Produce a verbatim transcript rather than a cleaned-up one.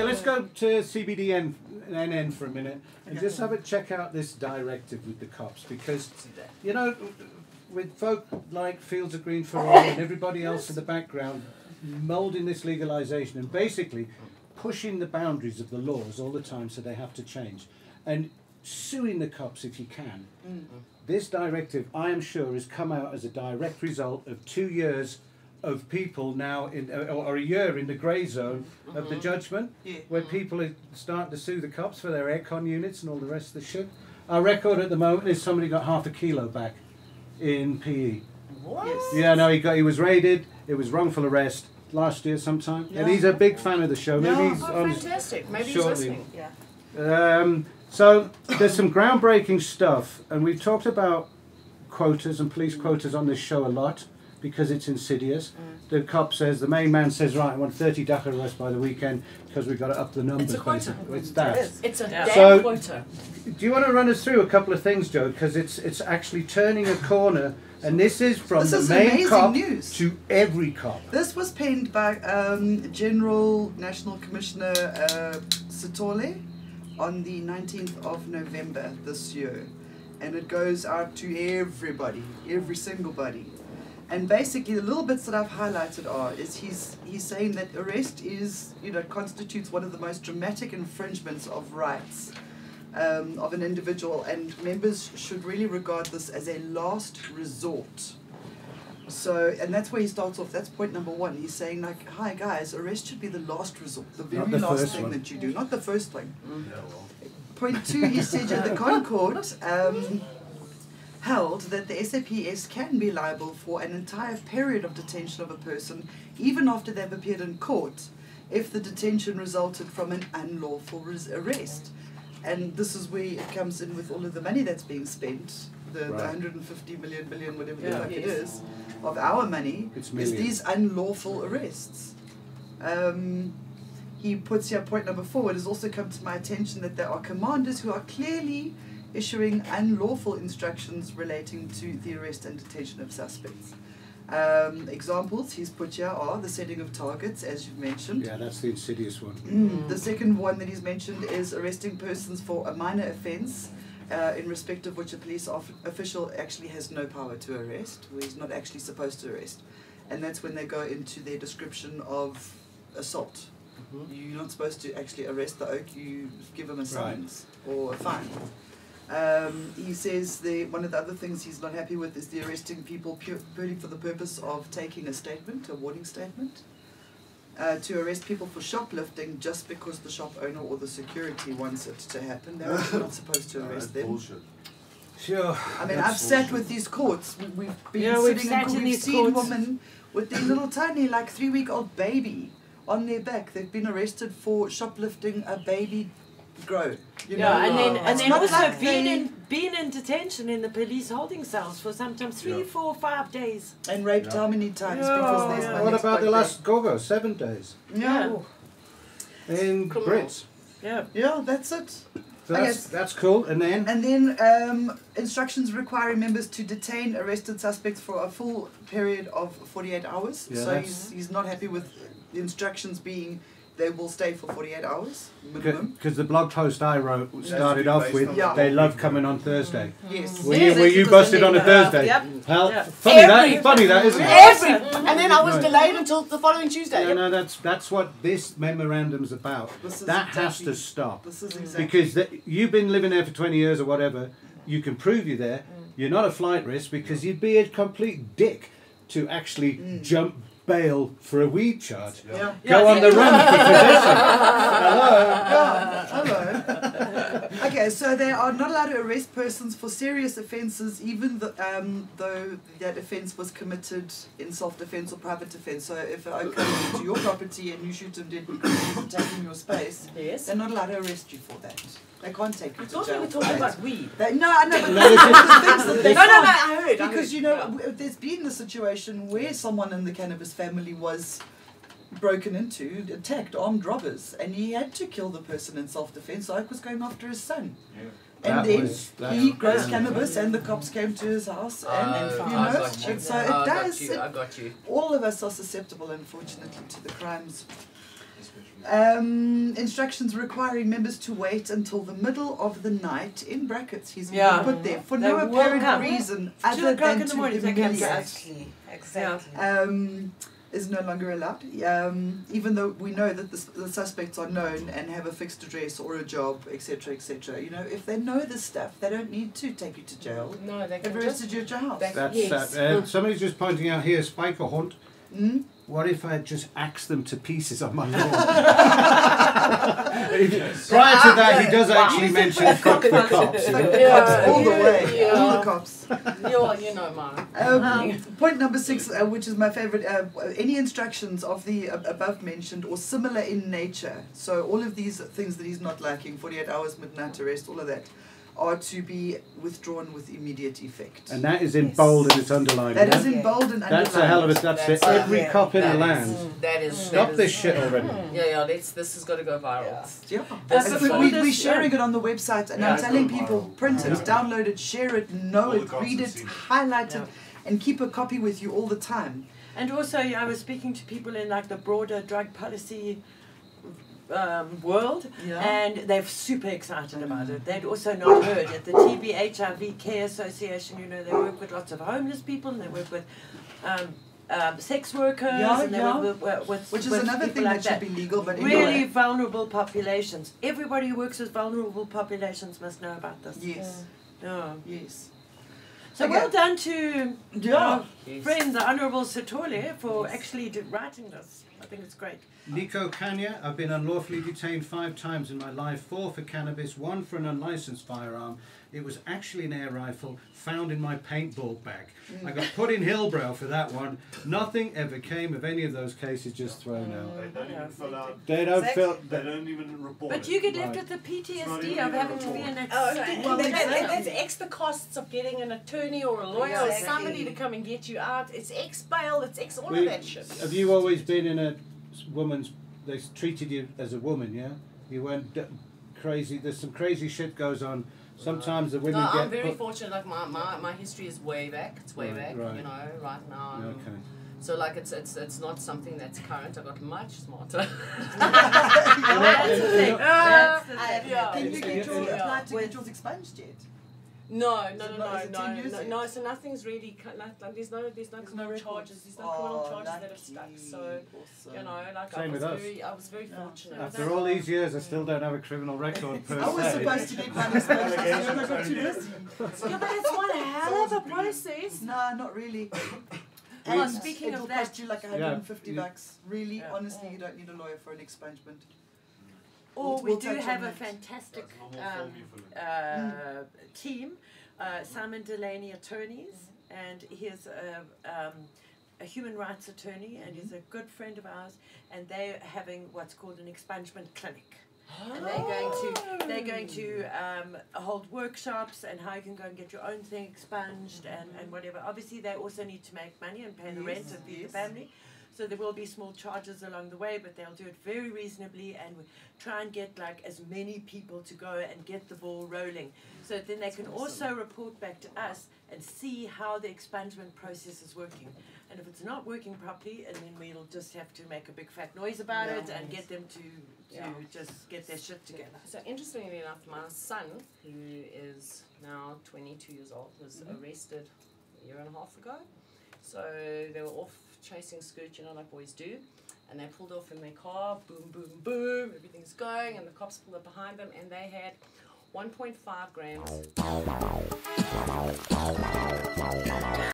Okay, let's go to C B D N N for a minute and just have a check out this directive with the cops, because, you know, with folk like Fields of Green for All and everybody else in the background moulding this legalisation and basically pushing the boundaries of the laws all the time so they have to change and suing the cops if you can. Mm-hmm. This directive, I am sure, has come out as a direct result of two years of people now, in or a year in the grey zone mm-hmm. of the judgment, yeah. where people are starting to sue the cops for their aircon units and all the rest of the shit. Our record at the moment is somebody got half a kilo back in P E. What? Yes. Yeah, no, he got he was raided. It was wrongful arrest last year sometime. Yeah. And he's a big fan of the show. Maybe no. he's oh, on fantastic. Maybe shortly. he's listening. Yeah. Um, so there's some groundbreaking stuff, and we've talked about quotas and police quotas on this show a lot because it's insidious. Mm. The cop says, the main man says, right, I want thirty Dakar arrests by the weekend because we've got to up the numbers. It's a quota. It's that. It is. It's a yeah. so, damn quota. Do you want to run us through a couple of things, Joe? Because it's it's actually turning a corner. And this is from this the is main cop news. to every cop. This was penned by um, General National Commissioner uh, Sertoli on the nineteenth of November this year. And it goes out to everybody, every single body. And basically the little bits that I've highlighted are, is he's, he's saying that arrest is, you know, constitutes one of the most dramatic infringements of rights Um, of an individual, and members should really regard this as a last resort. So, and that's where he starts off. That's point number one. He's saying, like, hi guys, arrest should be the last resort, the very the last thing one. that you do, not the first thing. Mm. No. Point two, he said at the Concord um, held that the S A P S can be liable for an entire period of detention of a person, even after they've appeared in court, if the detention resulted from an unlawful res arrest. And this is where it comes in with all of the money that's being spent, the, right. the one hundred fifty million, billion, whatever yeah, the fuck yes. it is, of our money, is these unlawful arrests. Um, he puts here point number four, it has also come to my attention that there are commanders who are clearly issuing unlawful instructions relating to the arrest and detention of suspects. Um, examples he's put here are the setting of targets, as you've mentioned. Yeah, that's the insidious one. Mm. The second one that he's mentioned is arresting persons for a minor offence, uh, in respect of which a police official actually has no power to arrest, or he's not actually supposed to arrest. And that's when they go into their description of assault. Mm-hmm. You're not supposed to actually arrest the oak, you give him a summons right. or a fine. Um, he says the, one of the other things he's not happy with is the arresting people pure, purely for the purpose of taking a statement, a warning statement, uh, to arrest people for shoplifting just because the shop owner or the security wants it to happen. They're not supposed to arrest them. Bullshit. Sure. I mean, That's I've sat bullshit. with these courts. We've been yeah, sitting we've in, in we've these seen courts. women with their little tiny, like three-week-old baby on their back. They've been arrested for shoplifting a baby. Grow, you know, yeah, and then and then also like being in being in detention in the police holding cells for sometimes three, yeah. four, five days, and raped yeah. how many times? Yeah. Because there's yeah. what about the last go-go? Seven days. No, yeah. in cool. Brits. Yeah, yeah, that's it. So that's that's cool. And then and then um, instructions requiring members to detain arrested suspects for a full period of forty-eight hours. Yeah, so he's he's not happy with the instructions being. They will stay for forty-eight hours minimum. Because the blog post I wrote started off with, yeah. they love coming on Thursday. Yes. Were you, were you busted on a Thursday? Yep. Hell, yep. Funny Every. that, funny that, isn't it? Every. And then I was no. delayed until the following Tuesday. Yeah, yep. No, that's that's what this memorandum's about. This that exactly, has to stop. This is exactly. Because the, you've been living there for twenty years or whatever, you can prove you're there, mm. you're not a flight risk, because you'd be a complete dick to actually mm. jump bail for a weed charge. Yeah. Yeah. Go yeah. on the run for possession. Hello. God. Hello. Okay, so they are not allowed to arrest persons for serious offences, even the, um, though that offence was committed in self-defence or private defence. So if an oak comes into your property and you shoot him dead because he's taking your space, yes. they're not allowed to arrest you for that. They can't take you I to thought jail. we were talking about weed. They, no, I know, but the things that they No, no, no, I heard. Because, I heard. you know, there's been the situation where someone in the cannabis family was broken into, attacked, armed robbers, and he had to kill the person in self-defense. Oak was going after his son. Yeah. And that then was, he grows yeah. cannabis, and the cops came to his house, and, uh, and you know, you. and so oh, it does. I got you. It, I got you. All of us are susceptible, unfortunately, to the crimes. Um, instructions requiring members to wait until the middle of the night, in brackets, he's yeah. put there, for they no apparent reason other than in the morning to humiliate. Exactly, exactly. Yeah. Um, is no longer allowed, um, even though we know that the, the suspects are known and have a fixed address or a job, et cetera, et cetera. You know, if they know this stuff, they don't need to take you to jail. No, they can arrested you at your house. That's yes. that. Uh, somebody's just pointing out here, spiker hunt. Mm? What if I just axe them to pieces on my lawn? yes. Prior to that, he does actually mention fuck the cops. Fuck the cops all the way. Yeah. All the cops. You're, you know, Mara. Um, point number six, uh, which is my favourite. Uh, any instructions of the uh, above mentioned or similar in nature. So all of these things that he's not liking, forty-eight hours, midnight arrest, all of that, are to be withdrawn with immediate effect. And that is in yes. bold and it's underlined. That right? is in bold and underlined. That's a hell of a that's, that's it. Every yeah, cop in the land. Is, that is stop that is, this shit yeah. already. Yeah, yeah. Let's, this has got to go viral. Yeah. yeah. Uh, we, we, we're sharing yeah. it on the website, and yeah, I'm telling people: print it, yeah. download it, share it, know all it, read it, highlight yeah. it, and keep a copy with you all the time. And also, yeah, I was speaking to people in like the broader drug policy Um, world yeah. and they're super excited about it. They'd also not heard at the T B H I V Care Association, you know, they work with lots of homeless people and they work with um, um, sex workers yeah, and they yeah. work with, with which is with another thing like that should that. be legal but really anyway. vulnerable populations. Everybody who works with vulnerable populations must know about this. Yes. Yeah. No. Yes. So okay. well done to yeah. our yes. friend, the Honourable Sertoli, for yes. actually writing this. I think it's great. Nico Kanya, I've been unlawfully detained five times in my life, four for cannabis, one for an unlicensed firearm. It was actually an air rifle found in my paintball bag. Mm. I got put in Hillbrow for that one. Nothing ever came of any of those cases, just thrown out. Mm. They don't even fill out. They don't, fill, they don't even report But you get left right. with the P T S D of having to be in a... Oh, okay. well, they, they, that's extra costs of getting an attorney or a lawyer exactly. or somebody to come and get you out. It's ex-bail, it's ex all we, of that shit. Have you always been in a... woman's they treated you as a woman, yeah? You went d crazy. There's some crazy shit goes on. Sometimes the women no, get... I'm very fortunate. Like, my, my, my history is way back. It's way right, back, right. you know, right now. Okay. So, like, it's, it's, it's not something that's current. I got much smarter. That's the thing. Can you get your apply expunged yet? No, no, no, no, no, no, no. So nothing's really. There's no, there's no criminal charges. There's no criminal charges that have stuck. So you know, like I was very, I was very fortunate. After all these years, I still don't have a criminal record. Per se. I was supposed to get one. I got too busy. Yeah, but it's one hell of a process. No, not really. Well, speaking of that, it'll cost you like a hundred and fifty bucks. Really, honestly, you don't need a lawyer for an expungement. Or we do have a fantastic um, uh, team, uh, Simon Delaney attorneys, and he is a, um, a human rights attorney, and he's a good friend of ours, and they're having what's called an expungement clinic. And they're going to they're going to um, hold workshops and how you can go and get your own thing expunged and, and whatever. Obviously, they also need to make money and pay the rent of the family. So there will be small charges along the way, but they'll do it very reasonably, and we try and get like as many people to go and get the ball rolling. So then they can also report back to us and see how the expungement process is working. And if it's not working properly, and then we'll just have to make a big fat noise about yeah. it and get them to, to yeah. just get their shit together. So interestingly enough, my son, who is now twenty-two years old, was mm-hmm. arrested a year and a half ago. So they were off chasing skirt, you know, like boys do, and they pulled off in their car, boom, boom, boom, everything's going, and the cops pulled up behind them, and they had one point five grams